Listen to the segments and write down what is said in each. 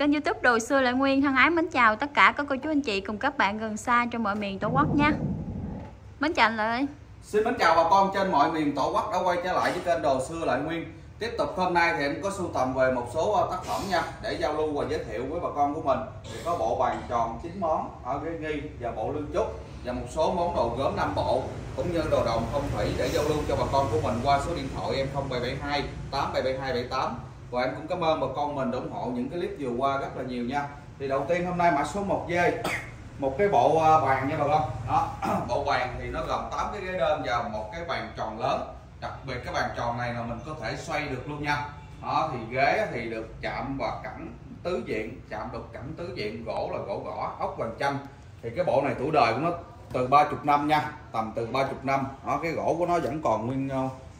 Kênh YouTube Đồ Xưa Lợi Nguyên thân ái mến chào tất cả các cô chú anh chị cùng các bạn gần xa trong mọi miền Tổ quốc nha. Mến chào anh Lợi. Xin mến chào bà con trên mọi miền Tổ quốc đã quay trở lại với kênh Đồ Xưa Lợi Nguyên. Tiếp tục hôm nay thì em có sưu tầm về một số tác phẩm nha, để giao lưu và giới thiệu với bà con của mình. Thì có bộ bàn tròn 9 món ở ghế nghi và bộ lương chúc và một số món đồ gốm 5 bộ cũng như đồ đồng phong thủy để giao lưu cho bà con của mình qua số điện thoại em 0772 877278. Và em cũng cảm ơn bà con mình ủng hộ những cái clip vừa qua rất là nhiều nha. Thì đầu tiên hôm nay mã số 1D, một cái bộ bàn nha bà con. Đó, bộ bàn thì nó gồm 8 cái ghế đơn và một cái bàn tròn lớn. Đặc biệt cái bàn tròn này là mình có thể xoay được luôn nha. Đó, thì ghế thì được chạm và cẳng tứ diện, chạm được cẳng tứ diện, gỗ là gỗ gõ, ốc vàng chanh. Thì cái bộ này tuổi đời của nó từ 30 năm nha, tầm từ 30 năm. Đó, cái gỗ của nó vẫn còn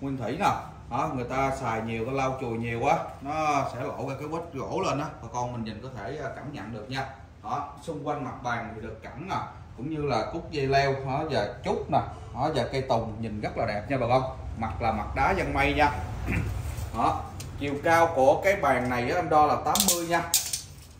nguyên thủy nè. Đó, người ta xài nhiều, cái lau chùi nhiều quá nó sẽ lộ ra cái vết gỗ lên đó, bà con mình nhìn có thể cảm nhận được nha. Đó, xung quanh mặt bàn thì được cẳng nè, cũng như là cúc dây leo và trúc nè, và cây tùng, nhìn rất là đẹp nha bà con. Mặt là mặt đá dân mây nha. Đó, chiều cao của cái bàn này em đo là 80 nha.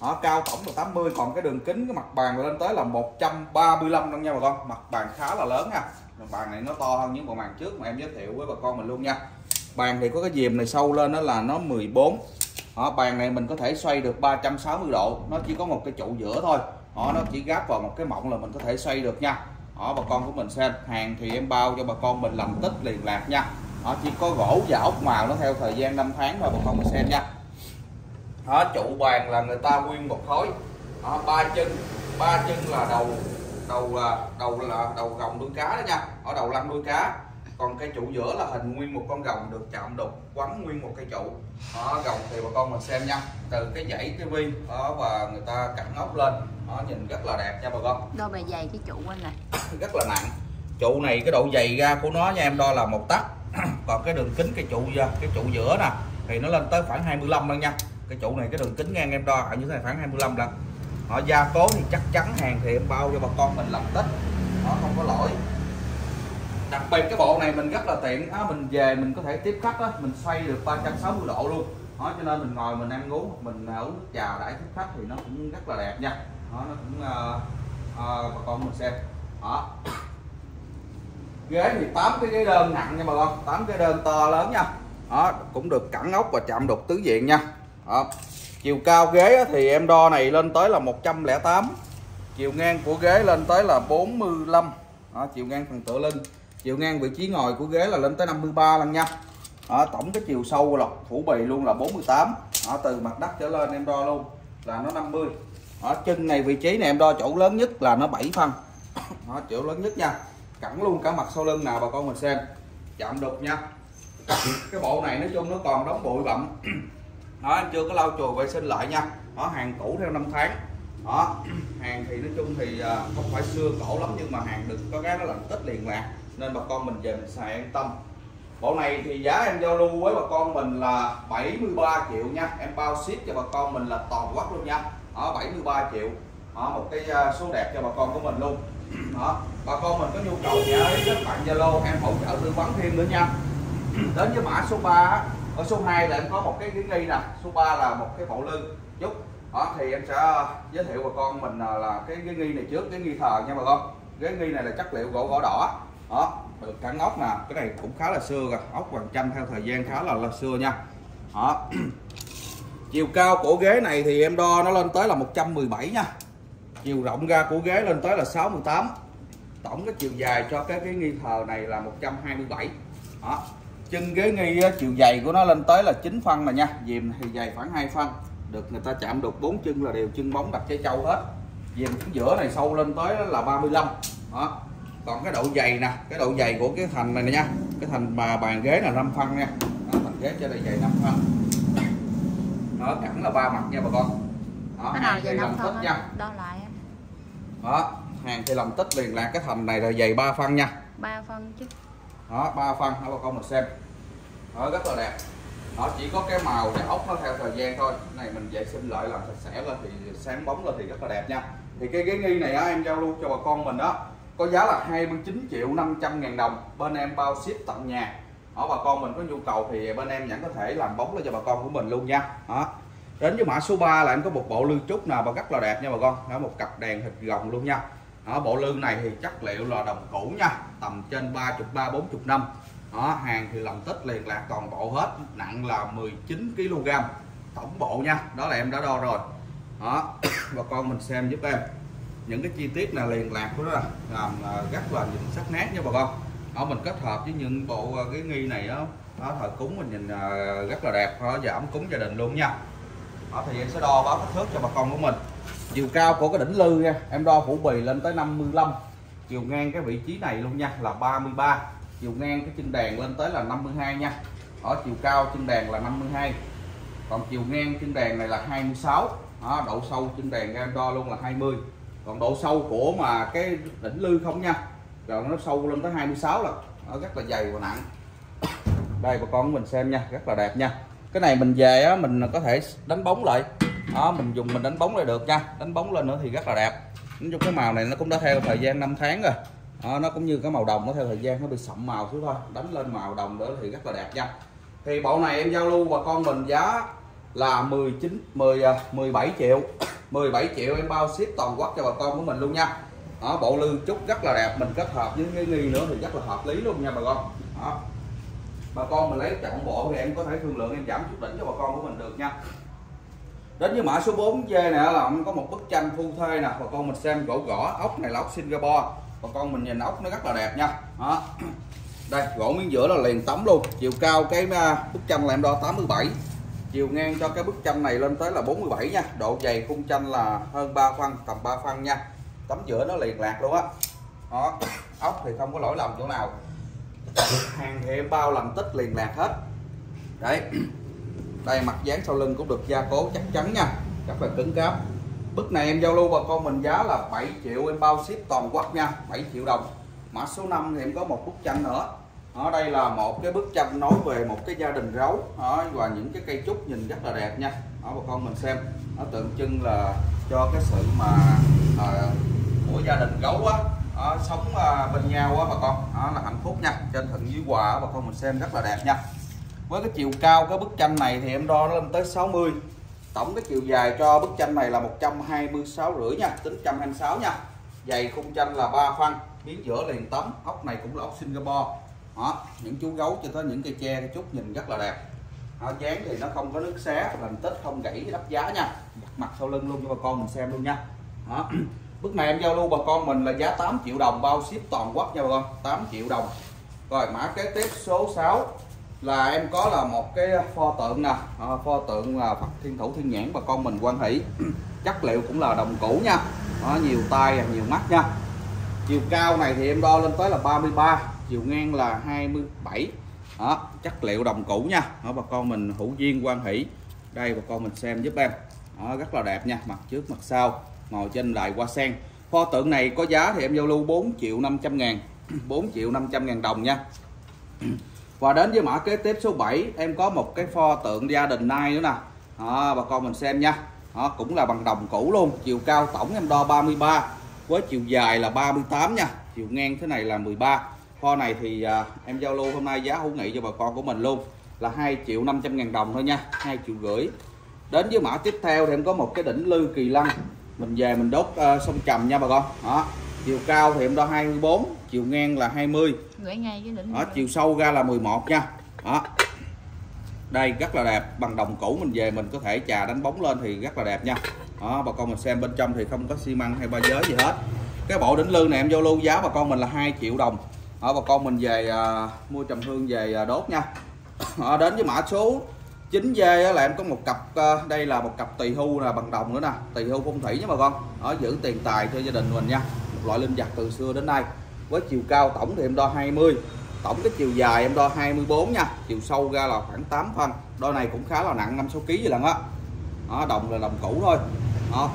Đó, cao tổng là 80, còn cái đường kính cái mặt bàn lên tới là 135 luôn nha bà con. Mặt bàn khá là lớn nha. Bàn này nó to hơn những bộ bàn trước mà em giới thiệu với bà con mình luôn nha. Bàn thì có cái diềm này sâu lên đó là nó 14. Đó, bàn này mình có thể xoay được 360 độ, nó chỉ có một cái trụ giữa thôi. Đó, nó chỉ gáp vào một cái mộng là mình có thể xoay được nha. Đó, bà con của mình xem, hàng thì em bao cho bà con mình làm tích liền lạc nha. Đó, chỉ có gỗ và ốc màu nó theo thời gian 5 tháng rồi bà con mình xem nha. Đó, trụ bàn là người ta nguyên một khối. Đó, ba chân là đầu gồng đuôi cá đó nha, ở đầu lăn đuôi cá. Còn cây trụ giữa là hình nguyên một con rồng được chạm đục, quắn nguyên một cây trụ. Đó, rồng thì bà con mình xem nha, từ cái dãy cái vi đó và người ta cẳng ốc lên. Đó, nhìn rất là đẹp nha bà con. Đôi bề dày cái trụ anh này rất là nặng. Trụ này cái độ dày ra của nó nha em đo là 1 tấc. Còn cái đường kính cái trụ giữa nè thì nó lên tới khoảng 25 luôn nha. Cái trụ này cái đường kính ngang em đo ở như thế này khoảng 25 lần. Họ gia cố thì chắc chắn, hàng thì em bao cho bà con mình làm tích. Nó không có lỗi. Đặc biệt cái bộ này mình rất là tiện á, mình về mình có thể tiếp khách á, mình xoay được 360 độ luôn. Đó, cho nên mình ngồi mình ăn uống, mình uống nước trà đãi tiếp khách thì nó cũng rất là đẹp nha. Đó, nó cũng bà con mình xem. Đó. Ghế thì 8 cái ghế đơn nặng nha bà con, 8 cái đơn to lớn nha. Đó, cũng được cẳng ốc và chạm đục tứ diện nha. Đó. Chiều cao ghế thì em đo này lên tới là 108. Chiều ngang của ghế lên tới là 45. Đó, chiều ngang phần tựa lưng. Chiều ngang vị trí ngồi của ghế là lên tới 53 lần nha. Đó, tổng cái chiều sâu là phủ bì luôn là 48. Đó, từ mặt đất trở lên em đo luôn là nó 50. Ở chân này vị trí này em đo chỗ lớn nhất là nó 7 phân. Đó, chỗ lớn nhất nha. Cẳng luôn cả mặt sau lưng nào bà con mình xem. Chạm đục nha. Cái bộ này nói chung nó còn đóng bụi bặm. Đó, em chưa có lau chùi vệ sinh lại nha. Đó, hàng cũ theo 5 tháng. Đó, hàng thì nói chung thì không phải xưa cổ lắm nhưng mà hàng được có cái nó lành tích liền lạc. Nên bà con mình về mình xài an tâm. Bộ này thì giá em giao lưu với bà con mình là 73 triệu nha. Em bao ship cho bà con mình là toàn quốc luôn nha. Đó, 73 triệu. Đó, một cái số đẹp cho bà con của mình luôn. Đó, bà con mình có nhu cầu nhớ kết bạn Zalo, em hỗ trợ tư vấn thêm nữa nha. Đến với mã số 3. Ở số 2 là em có một cái ghế nghi nè. Số 3 là một cái bộ lưng chúc. Đó, thì em sẽ giới thiệu bà con mình là cái ghế nghi này trước, cái nghi thờ nha bà con. Ghế nghi này là chất liệu gỗ gõ đỏ. Đó, được cẳng ốc nè, cái này cũng khá là xưa rồi, ốc vàng chanh theo thời gian khá là xưa nha. Đó. Chiều cao của ghế này thì em đo nó lên tới là 117 nha. Chiều rộng ra của ghế lên tới là 68. Tổng cái chiều dài cho cái nghi thờ này là 127. Đó. Chân ghế nghi chiều dày của nó lên tới là 9 phân mà nha. Diềm thì dày khoảng 2 phân. Được người ta chạm được 4 chân là đều chân bóng đặt trái trâu hết. Diềm giữa này sâu lên tới là 35. Đó. Còn cái độ dày nè, cái độ dày của cái thành này nha. Cái thành mà bàn ghế là 5 phân nha. Đó, thành ghế cho đây dày 5 phân. Đó, cẳng là 3 mặt nha bà con. Đó, hàng thì làm tích nha. Đo lại. Đó, hàng thì làm tích liền là cái thành này là dày 3 phân nha. 3 phân chứ. Đó, 3 phân hả bà con mình xem. Đó, rất là đẹp. Đó, chỉ có cái màu cái ốc nó theo thời gian thôi. Cái này mình vệ sinh lại làm sạch sẽ lên thì sáng bóng lên thì rất là đẹp nha. Thì cái ghế nghi này á, em giao lưu cho bà con mình đó. Có giá là 29.500.000 đồng. Bên em bao ship tận nhà. Đó, bà con mình có nhu cầu thì bên em vẫn có thể làm bóng lên cho bà con của mình luôn nha. Đó. Đến với mã số 3 là em có một bộ lư trúc nào mà rất là đẹp nha bà con. Đó, một cặp đèn hình rồng luôn nha. Đó, bộ lư này thì chất liệu là đồng cũ nha, tầm trên 30-40 năm. Đó, hàng thì lòng tích liền lạc toàn bộ hết, nặng là 19 kg tổng bộ nha. Đó là em đã đo rồi. Đó, bà con mình xem giúp em. Những cái chi tiết là liền lạc của nó là làm rất là nhìn sắc nét nha bà con. Đó, mình kết hợp với những bộ cái nghi này đó, đó thời cúng mình nhìn rất là đẹp, và ấm cúng gia đình luôn nha. Đó, thì em sẽ đo báo kích thước cho bà con của mình. Chiều cao của cái đỉnh lư nha, em đo phủ bì lên tới 55. Chiều ngang cái vị trí này luôn nha là 33. Chiều ngang cái chân đèn lên tới là 52 nha. Ở chiều cao chân đèn là 52. Còn chiều ngang chân đèn này là 26. Đó, độ sâu chân đèn em đo luôn là 20. Còn độ sâu của mà cái đỉnh lư không nha, rồi nó sâu lên tới 26 là nó rất là dày và nặng. Đây bà con mình xem nha, rất là đẹp nha. Cái này mình về á, mình có thể đánh bóng lại. Đó, mình dùng mình đánh bóng lại được nha. Đánh bóng lên nữa thì rất là đẹp. Nói chung cái màu này nó cũng đã theo thời gian 5 tháng rồi. Đó, nó cũng như cái màu đồng, nó theo thời gian nó bị sậm màu xuống thôi. Đánh lên màu đồng nữa thì rất là đẹp nha. Thì bộ này em giao lưu bà con mình giá là 17 triệu. 17 triệu em bao ship toàn quốc cho bà con của mình luôn nha. Đó, bộ lư trúc rất là đẹp, mình kết hợp với cái nghi nữa thì rất là hợp lý luôn nha bà con. Đó, bà con mình lấy chọn bộ thì em có thể thương lượng, em giảm chút đỉnh cho bà con của mình được nha. Đến với mã số 4G này là có một bức tranh phu thê nè, bà con mình xem gỗ gõ, ốc này là ốc Singapore. Bà con mình nhìn ốc nó rất là đẹp nha. Đó, đây gỗ miếng giữa là liền tấm luôn. Chiều cao cái bức tranh là em đo 87. Chiều ngang cho cái bức tranh này lên tới là 47 nha. Độ dày khung tranh là hơn 3 phân, tầm 3 phân nha. Tấm giữa nó liền lạc luôn á. Đó, ốc thì không có lỗi lầm chỗ nào. Hàng thì em bao làm tích liền lạc hết. Đấy, đây mặt dán sau lưng cũng được gia cố chắc chắn nha, rất là cứng cáp. Bức này em giao lưu bà con mình giá là 7 triệu em bao ship toàn quốc nha, 7 triệu đồng. Mã số 5 thì em có một bức tranh nữa. Ở đây là một cái bức tranh nói về một cái gia đình rấu và những cái cây trúc nhìn rất là đẹp nha. Đó, bà con mình xem nó tượng trưng là cho cái sự mà của gia đình gấu á, sống bên nhau á bà con, là hạnh phúc nha. Trên thượng dưới quà bà con mình xem rất là đẹp nha. Với cái chiều cao cái bức tranh này thì em đo nó lên tới 60. Tổng cái chiều dài cho bức tranh này là 126,5 nha, tính 126 nha. Dày khung tranh là 3 phân, miếng giữa liền tấm, ốc này cũng là ốc Singapore. Đó, những chú gấu cho tới những cây tre cây trúc nhìn rất là đẹp. Đó, dán thì nó không có nước xé, làm tích không gãy đắp giá nha. Đặt mặt sau lưng luôn cho bà con mình xem luôn nha. Đó, bức này em giao lưu bà con mình là giá 8 triệu đồng bao ship toàn quốc nha bà con, 8 triệu đồng. Rồi mã kế tiếp số 6 là em có là một cái pho tượng nè, pho tượng là Phật Thiên Thủ Thiên Nhãn, bà con mình quan hỷ. Chất liệu cũng là đồng cũ nha. Đó, nhiều tay nhiều mắt nha. Chiều cao này thì em đo lên tới là 33, chiều ngang là 27. Đó, chất liệu đồng cũ nha. Đó, bà con mình hữu duyên quan hỷ. Đây bà con mình xem giúp em. Đó, rất là đẹp nha, mặt trước mặt sau, ngồi trên đài hoa sen. Pho tượng này có giá thì em giao lưu 4.500.000, 4.500.000 đồng nha. Và đến với mã kế tiếp số 7 em có một cái pho tượng gia đình nai nữa nè. Đó, bà con mình xem nha. Đó, cũng là bằng đồng cũ luôn. Chiều cao tổng em đo 33 với chiều dài là 38 nha. Chiều ngang thế này là 13. Pho này thì em giao lưu hôm nay giá hữu nghị cho bà con của mình luôn là 2.500.000 đồng thôi nha, 2.500.000. Đến với mã tiếp theo thì em có một cái đỉnh lư kỳ lân, mình về mình đốt sông Trầm nha bà con. Đó, chiều cao thì em đo 24, chiều ngang là 20. Ở chiều sâu ra là 11 nha. Đó, đây rất là đẹp, bằng đồng cũ, mình về mình có thể chà đánh bóng lên thì rất là đẹp nha. Đó, bà con mình xem bên trong thì không có xi măng hay ba giới gì hết. Cái bộ đỉnh lư này em giao lưu giá bà con mình là 2 triệu đồng. Đó, bà con mình về mua trầm hương về đốt nha. Đến với mã số 9G là em có một cặp, đây là một cặp tỳ hưu là bằng đồng nữa nè, tỳ hưu phong thủy nha bà con. Ở giữ tiền tài cho gia đình mình nha, một loại linh vật từ xưa đến nay. Với chiều cao tổng thì em đo 20, tổng cái chiều dài em đo 24 nha, chiều sâu ra là khoảng 8 phân. Đôi này cũng khá là nặng, 5-6 kg vậy lần á. Đó, đồng là đồng cũ thôi. Đó,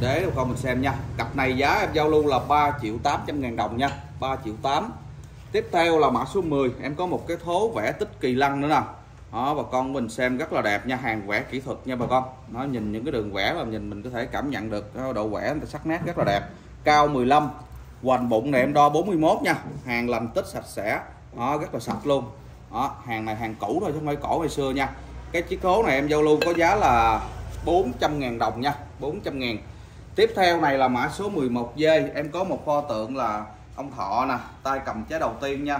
để bà con mình xem nha. Cặp này giá em giao lưu là 3.800.000 đồng nha, 3.800.000. Tiếp theo là mã số 10, em có một cái thố vẽ tích kỳ lân nữa nè. Đó, bà con mình xem rất là đẹp nha, hàng vẽ kỹ thuật nha bà con. Nó nhìn những cái đường vẽ là nhìn mình có thể cảm nhận được độ vẽ sắc nét rất là đẹp. Cao 15, hoành bụng này em đo 41 nha, hàng lành tích sạch sẽ. Đó, rất là sạch luôn. Đó, hàng này hàng cũ thôi chứ không phải cổ ngày xưa nha. Cái chiếc thố này em giao lưu có giá là 400.000 đồng nha, 400.000. Tiếp theo này là mã số 11D, em có một pho tượng là ông Thọ nè, tay cầm trái đầu tiên nha.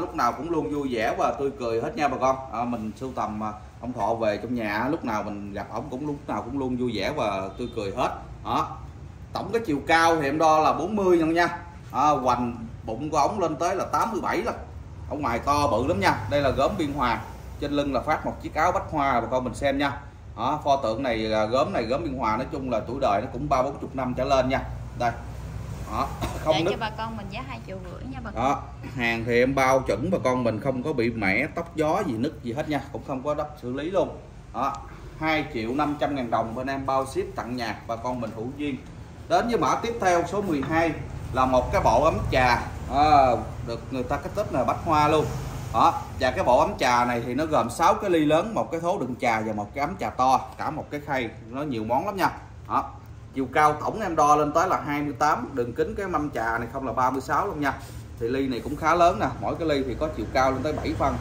Lúc nào cũng luôn vui vẻ và tươi cười hết nha bà con. Mình sưu tầm ông Thọ về trong nhà, lúc nào mình gặp ổng cũng lúc nào cũng luôn vui vẻ và tươi cười hết. Tổng cái chiều cao thì em đo là 40 nha. Hoành bụng của ổng lên tới là 87 lắm. Ở ngoài to bự lắm nha. Đây là gốm Biên Hòa, trên lưng là phát một chiếc áo bách hoa bà con mình xem nha. Pho tượng này là gốm Biên Hòa, nói chung là tuổi đời nó cũng 30-40 năm trở lên nha. Đây. Không để cho bà con mình giá 2,5 triệu nha bà con. Hàng thì em bao chuẩn bà con mình, không có bị mẻ, tóc gió gì nứt gì hết nha, cũng không có đắp xử lý luôn. 2.500.000 đồng bên em bao ship tặng nhà bà con mình hữu duyên. Đến với mã tiếp theo số 12 là một cái bộ ấm trà, được người ta cái tết là bách hoa luôn. Và cái bộ ấm trà này thì nó gồm 6 cái ly lớn, một cái thố đựng trà và một cái ấm trà to, cả một cái khay, nó nhiều món lắm nha. Chiều cao tổng em đo lên tới là 28, đường kính cái mâm trà này không là 36 luôn nha. Thì ly này cũng khá lớn nè, mỗi cái ly thì có chiều cao lên tới 7 phân.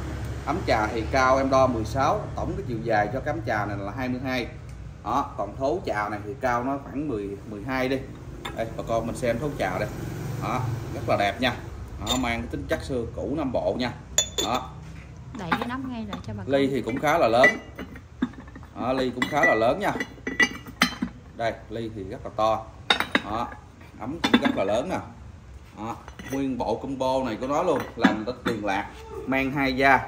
Ấm trà thì cao em đo 16, tổng cái chiều dài cho cái ấm trà này là 22. Còn thố trà này thì cao nó khoảng 12 đi. Đây bà con mình xem thố trà đây. Rất là đẹp nha. Mang cái tính chất xưa cũ Nam Bộ nha. Đẩy cái nắp ngay lại cho bà con. Ly thì cũng khá là lớn. Ly cũng khá là lớn nha. Đây, ly thì rất là to. Ấm cũng rất là lớn nè. Nguyên bộ combo này của nó luôn, làm đất tiền lạc, mang hai da.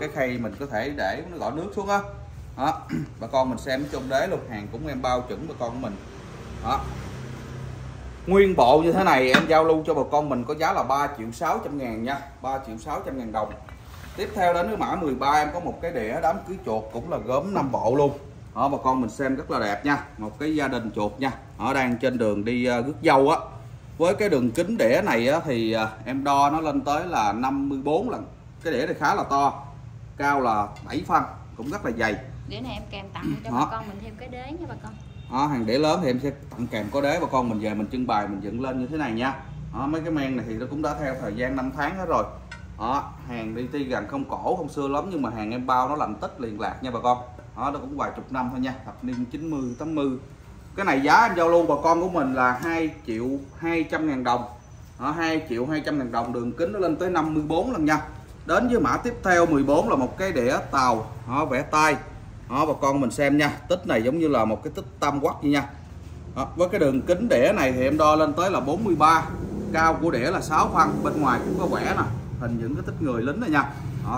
Cái khay mình có thể để nó gõ nước xuống á. Bà con mình xem trong đế luôn, hàng cũng em bao chuẩn bà con của mình. Nguyên bộ như thế này em giao lưu cho bà con mình có giá là 3.600.000 nha, 3.600.000 đồng. Tiếp theo đến với mã 13 em có một cái đĩa đám cưới chuột, cũng là gốm Nam Bộ luôn. Bà con mình xem rất là đẹp nha, một cái gia đình chuột nha, họ đang trên đường đi rước dâu á. Với cái đường kính đĩa này á, thì em đo nó lên tới là 54 lần. Cái đĩa này khá là to, cao là 7 phân, cũng rất là dày. Đĩa này em kèm tặng cho bà con mình thêm cái đế nha bà con. Hàng đĩa lớn thì em sẽ tặng kèm có đế bà con mình, về mình trưng bày mình dựng lên như thế này nha. Mấy cái men này thì nó cũng đã theo thời gian 5 tháng hết rồi. Hàng đi ti gần không cổ không xưa lắm, nhưng mà hàng em bao nó lành tích liền lạc nha bà con. Nó cũng vài chục năm thôi nha, thập niên 90-80. Cái này giá em giao lưu bà con của mình là 2.200.000 đồng. 2.200.000 đồng, đường kính nó lên tới 54 lần nha. Đến với mã tiếp theo 14 là một cái đĩa tàu vẽ tay. Bà con mình xem nha, tích này giống như là một cái tích tam quắc vậy nha. Với cái đường kính đĩa này thì em đo lên tới là 43, cao của đĩa là 6 phân, bên ngoài cũng có vẽ nè, hình những cái tích người lính này nha.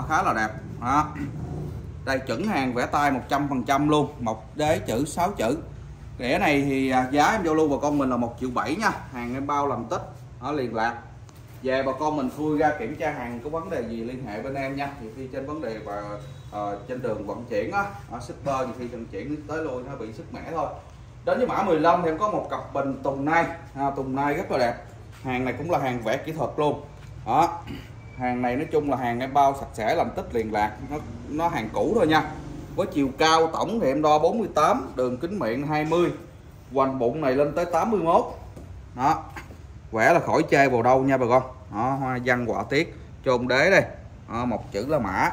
Khá là đẹp. Đây chuẩn hàng vẽ tay 100% luôn, một đế chữ 6 chữ. Đĩa này thì giá em giao lưu bà con mình là 1.700.000 nha, hàng em bao làm tích ở liền lạc. Về bà con mình khui ra kiểm tra hàng, có vấn đề gì liên hệ bên em nha. Thì khi trên vấn đề và trên đường vận chuyển á, shipper thì khi vận chuyển tới lui nó bị sức mẻ thôi. Đến với mã 15 thì em có một cặp bình tùng nai, tùng nai rất là đẹp. Hàng này cũng là hàng vẽ kỹ thuật luôn. Hàng này nói chung là hàng em bao sạch sẽ làm tích liền lạc, nó hàng cũ thôi nha. Với chiều cao tổng thì em đo 48, đường kính miệng 20, hoành bụng này lên tới 81. Vẽ là khỏi chê vào đâu nha bà con. Hoa văn họa tiết, chôn đế đây, một chữ là mã.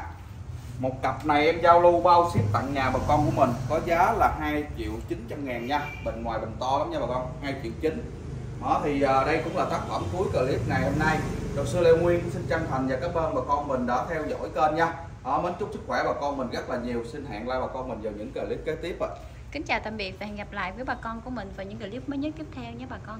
Một cặp này em giao lưu bao ship tặng nhà bà con của mình có giá là 2.900.000 nha. Bình ngoài bình to lắm nha bà con, 2.900.000. Thì đây cũng là tác phẩm cuối clip ngày hôm nay. Đồ Xưa Lợi Nguyên xin chân thành và cảm ơn bà con mình đã theo dõi kênh nha. Mến chúc sức khỏe bà con mình rất là nhiều. Xin hẹn lại bà con mình vào những clip kế tiếp. Kính chào tạm biệt và hẹn gặp lại với bà con của mình vào những clip mới nhất tiếp theo nhé bà con.